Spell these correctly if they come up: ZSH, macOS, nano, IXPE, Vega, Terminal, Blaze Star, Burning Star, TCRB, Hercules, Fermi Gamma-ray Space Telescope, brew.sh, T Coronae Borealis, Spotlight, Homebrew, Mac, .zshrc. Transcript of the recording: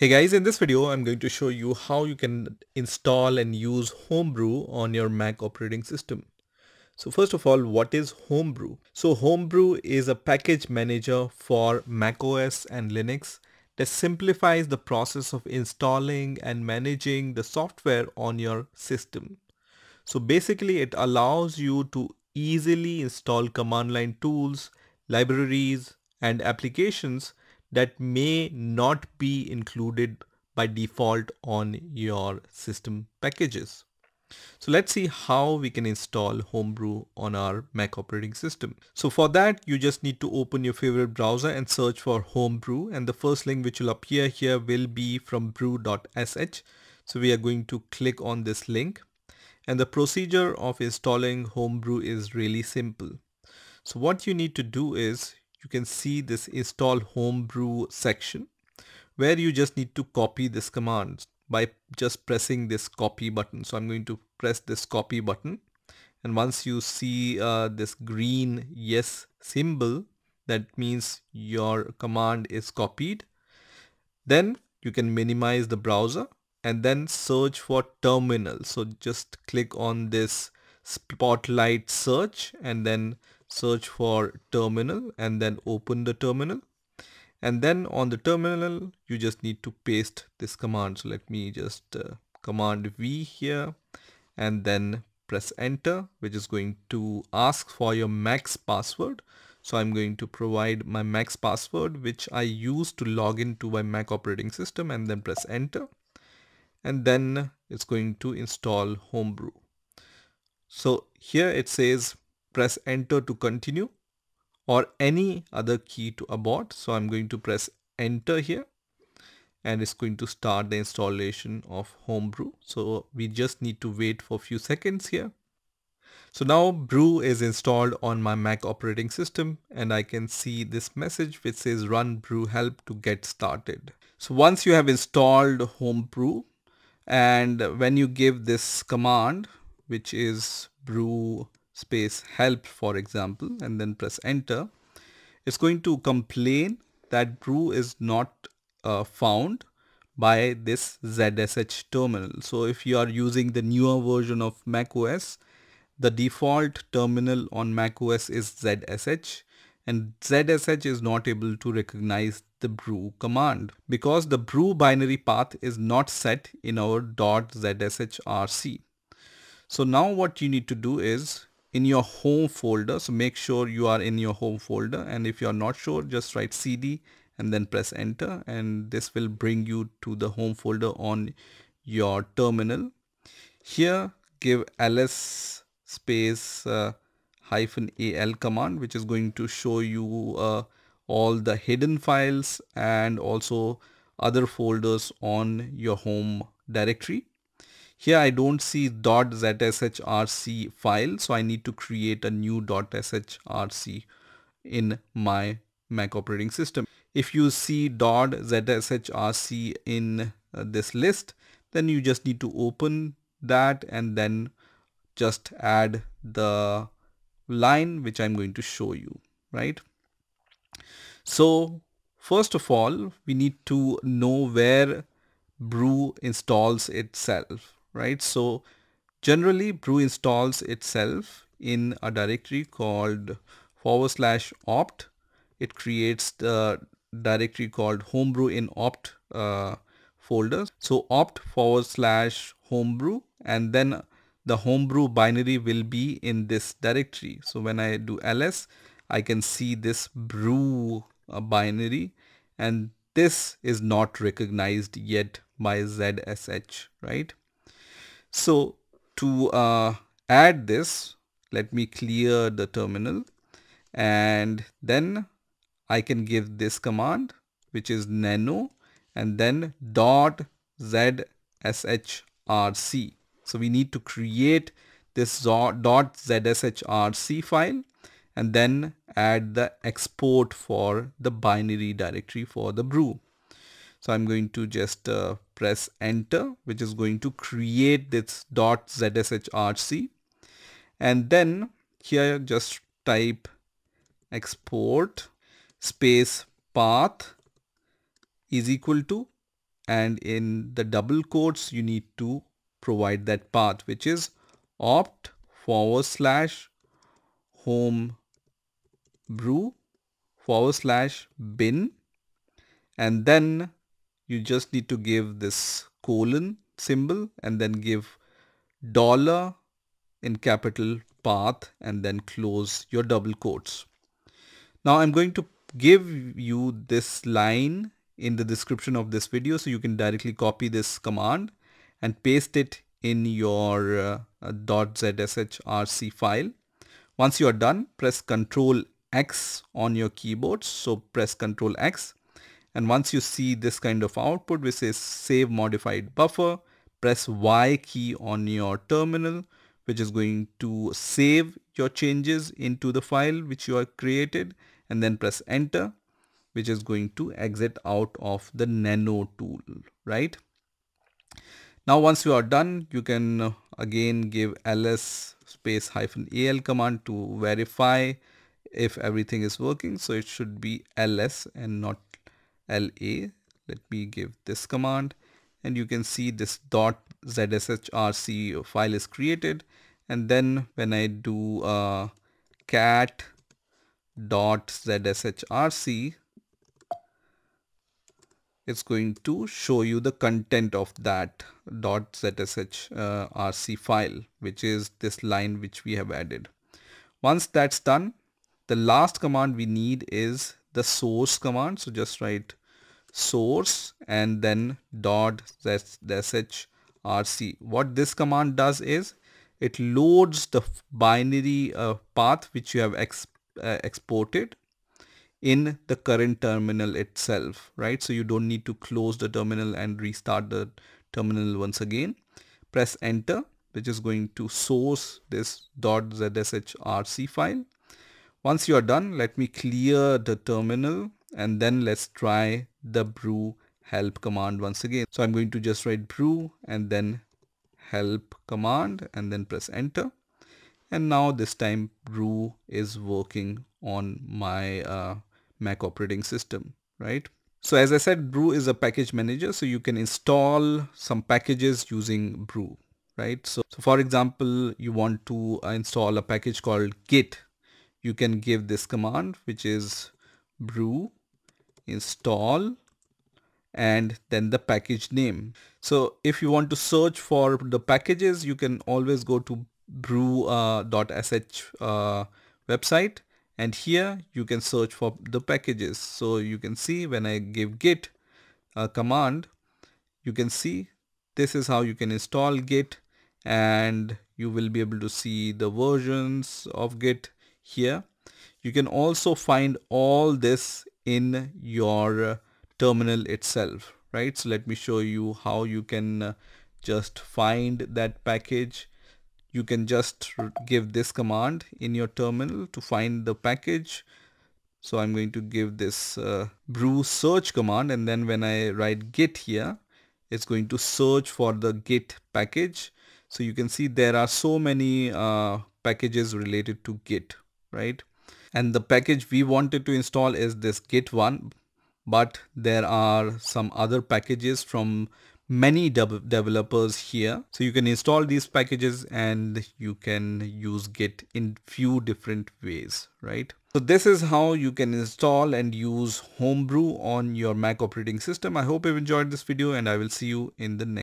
Hey guys, in this video I'm going to show you how you can install and use Homebrew on your Mac operating system. So first of all, what is Homebrew? So Homebrew is a package manager for macOS and Linux that simplifies the process of installing and managing the software on your system. So basically it allows you to easily install command line tools, libraries and applications that may not be included by default on your system packages. So let's see how we can install Homebrew on our Mac operating system. So for that, you just need to open your favorite browser and search for Homebrew, and the first link which will appear here will be from brew.sh. So we are going to click on this link, and the procedure of installing Homebrew is really simple. So what you need to do is, you can see this install Homebrew section where you just need to copy this command by just pressing this copy button. So I'm going to press this copy button, and once you see this green yes symbol, that means your command is copied. Then you can minimize the browser and then search for Terminal. So just click on this Spotlight search and then search for Terminal, and then open the terminal, and then on the terminal you just need to paste this command. So let me just command V here and then press enter, which is going to ask for your Mac's password. So I'm going to provide my Mac's password, which I use to log into my Mac operating system, and then press enter, and then it's going to install Homebrew. So here it says press enter to continue or any other key to abort. So I'm going to press enter here, and it's going to start the installation of Homebrew. So we just need to wait for a few seconds here. So now Brew is installed on my Mac operating system, and I can see this message which says run brew help to get started. So once you have installed Homebrew, and when you give this command, which is brew space help for example, and then press enter, it's going to complain that brew is not found by this ZSH terminal. So if you are using the newer version of macOS, the default terminal on macOS is ZSH, and ZSH is not able to recognize the brew command because the brew binary path is not set in our .zshrc. So now what you need to do is, in your home folder, so make sure you are in your home folder, and if you are not sure, just write cd and then press enter, and this will bring you to the home folder on your terminal. Here give ls space -al command, which is going to show you all the hidden files and also other folders on your home directory. Here I don't see .zshrc file, so I need to create a new .zshrc in my Mac operating system. If you see .zshrc in this list, then you just need to open that and then just add the line which I'm going to show you, right? So first of all, we need to know where Brew installs itself. Right, so generally Brew installs itself in a directory called /opt. It creates the directory called homebrew in opt folder. So opt /homebrew, and then the homebrew binary will be in this directory. So when I do ls, I can see this brew binary, and this is not recognized yet by ZSH, right? So to add this, let me clear the terminal, and then I can give this command, which is nano and then .zshrc. So we need to create this .zshrc file and then add the export for the binary directory for the brew. So I'm going to just press enter, which is going to create this .zshrc, and then here just type export space path is equal to and in the double quotes you need to provide that path, which is opt/homebrew/bin, and then you just need to give this colon symbol and then give $ in capital path and then close your double quotes. Now I'm going to give you this line in the description of this video, so you can directly copy this command and paste it in your .zshrc file. Once you are done, press Ctrl X on your keyboard. So press Ctrl X, and once you see this kind of output which says save modified buffer, press Y key on your terminal, which is going to save your changes into the file which you have created, and then press enter, which is going to exit out of the nano tool, right? Now once you are done, you can again give ls -al command to verify if everything is working. So it should be ls and not la. Let me give this command, and you can see this .zshrc file is created. And then when I do cat .zshrc, it's going to show you the content of that .zshrc file, which is this line which we have added. Once that's done, the last command we need is the source command. So just write source and then .zshrc. What this command does is it loads the binary path which you have exported in the current terminal itself, right? So you don't need to close the terminal and restart the terminal once again. Press enter, which is going to source this .zshrc file. Once you are done, let me clear the terminal, and then let's try the brew help command once again. So I'm going to just write brew and then help command and then press enter. And now this time brew is working on my Mac operating system, right? So as I said, brew is a package manager, so you can install some packages using brew, right? So for example, you want to install a package called git. You can give this command, which is brew install and then the package name. So if you want to search for the packages, you can always go to brew.sh website, and here you can search for the packages. So you can see when I give git a command, you can see this is how you can install git, and you will be able to see the versions of git here. You can also find all this in your terminal itself, right? So let me show you how you can just find that package. You can just give this command in your terminal to find the package. So I'm going to give this brew search command, and then when I write git here, it's going to search for the git package. So you can see there are so many packages related to git, right? And the package we wanted to install is this git one, but there are some other packages from many developers here. So you can install these packages and you can use git in few different ways, right? So this is how you can install and use Homebrew on your Mac operating system. I hope you've enjoyed this video, and I will see you in the next.